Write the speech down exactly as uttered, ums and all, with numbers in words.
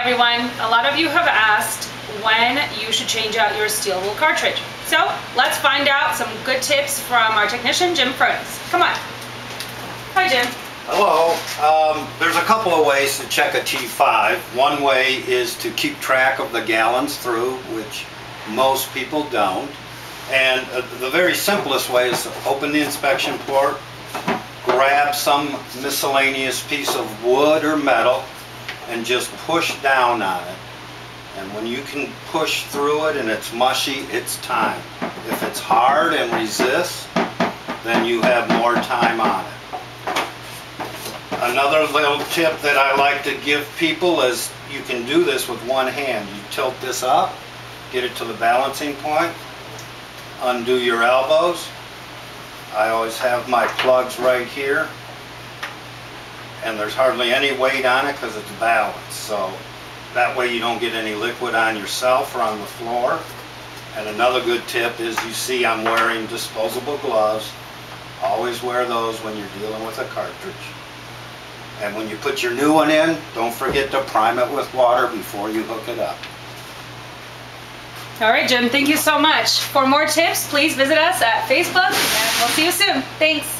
Hi everyone, a lot of you have asked when you should change out your steel wool cartridge. So let's find out some good tips from our technician, Jim Fritz. Come on. Hi Jim. Hello. Um, there's a couple of ways to check a T five. One way is to keep track of the gallons through, which most people don't. And uh, the very simplest way is to open the inspection port, grab some miscellaneous piece of wood or metal, and just push down on it. And when you can push through it and it's mushy, it's time. If it's hard and resists, then you have more time on it. Another little tip that I like to give people is you can do this with one hand. You tilt this up, get it to the balancing point, undo your elbows. I always have my plugs right here. And there's hardly any weight on it because it's balanced, so that way you don't get any liquid on yourself or on the floor. And another good tip is, you see I'm wearing disposable gloves. Always wear those when you're dealing with a cartridge. And when you put your new one in, don't forget to prime it with water before you hook it up. All right Jim, thank you so much. For more tips, please visit us at Facebook, and we'll see you soon. Thanks.